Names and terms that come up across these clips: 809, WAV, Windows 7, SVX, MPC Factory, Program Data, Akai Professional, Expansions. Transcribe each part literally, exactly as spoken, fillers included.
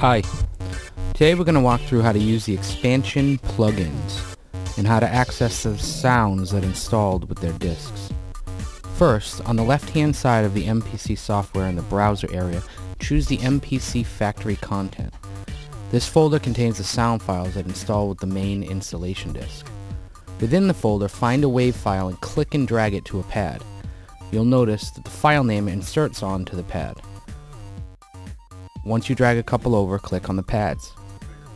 Hi, today we're going to walk through how to use the expansion plugins and how to access the sounds that installed with their disks. First, on the left-hand side of the M P C software in the browser area, choose the M P C Factory Content. This folder contains the sound files that install with the main installation disk. Within the folder, find a WAV file and click and drag it to a pad. You'll notice that the file name inserts onto the pad. Once you drag a couple over, click on the pads.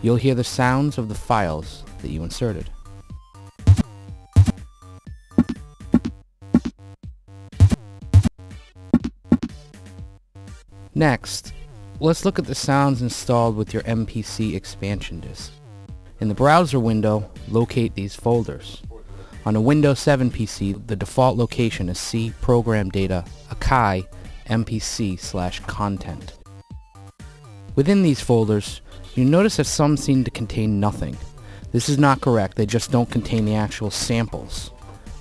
You'll hear the sounds of the files that you inserted. Next, let's look at the sounds installed with your M P C expansion disk. In the browser window, locate these folders. On a Windows seven P C, the default location is C Program Data Akai M P C Content. Within these folders, you notice that some seem to contain nothing. This is not correct, they just don't contain the actual samples.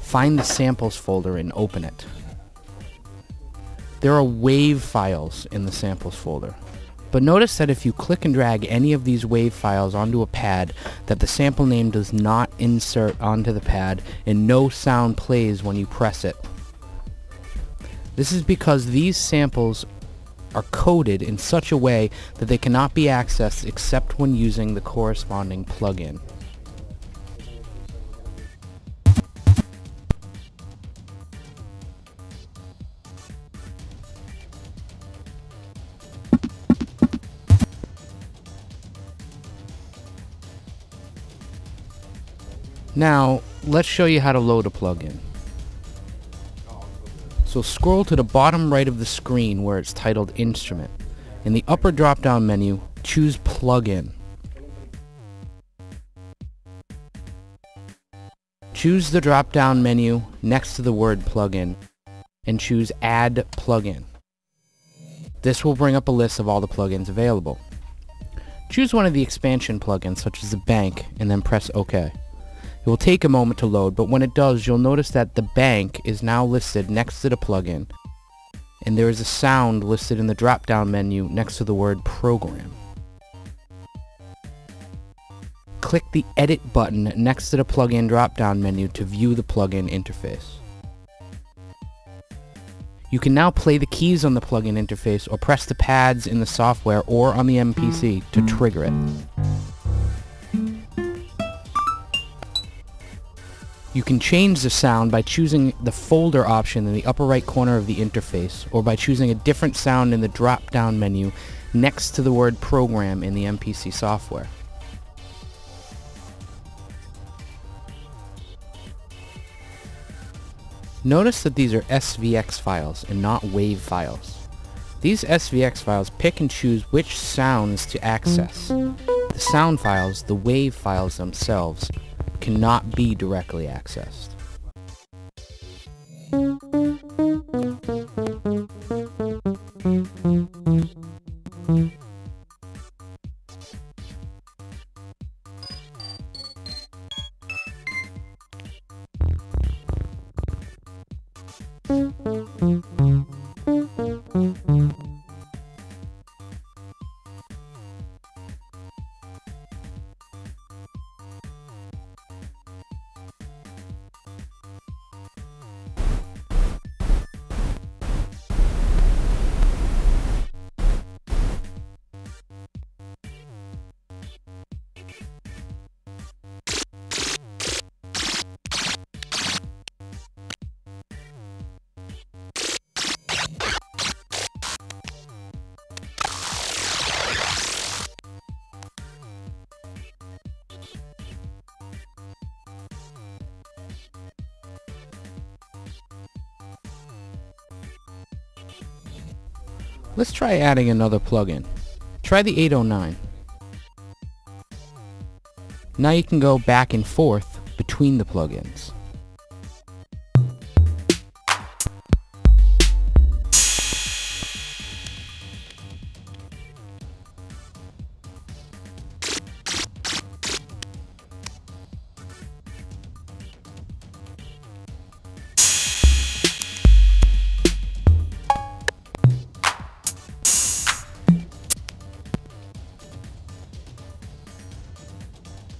Find the samples folder and open it. There are WAV files in the samples folder, but notice that if you click and drag any of these WAV files onto a pad, that the sample name does not insert onto the pad and no sound plays when you press it. This is because these samples are coded in such a way that they cannot be accessed except when using the corresponding plugin. Now, let's show you how to load a plugin. So scroll to the bottom right of the screen where it's titled Instrument. In the upper drop-down menu, choose Plugin. Choose the drop-down menu next to the word Plugin and choose Add Plugin. This will bring up a list of all the plugins available. Choose one of the expansion plugins, such as the bank, and then press OK. It will take a moment to load, but when it does, you'll notice that the bank is now listed next to the plugin, and there is a sound listed in the drop-down menu next to the word program. Click the edit button next to the plugin drop-down menu to view the plugin interface. You can now play the keys on the plugin interface or press the pads in the software or on the M P C to trigger it. You can change the sound by choosing the folder option in the upper right corner of the interface, or by choosing a different sound in the drop-down menu next to the word program in the M P C software. Notice that these are S V X files and not WAV files. These S V X files pick and choose which sounds to access. The sound files, the WAV files themselves, cannot be directly accessed. Let's try adding another plugin. Try the eight oh nine. Now you can go back and forth between the plugins.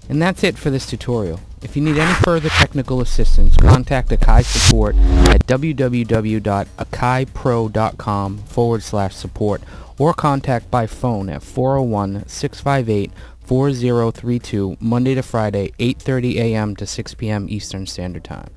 And that's it for this tutorial. If you need any further technical assistance, contact Akai Support at w w w dot akai pro dot com forward slash support, or contact by phone at four oh one, six five eight, four oh three two, Monday to Friday, eight thirty a m to six p m Eastern Standard Time.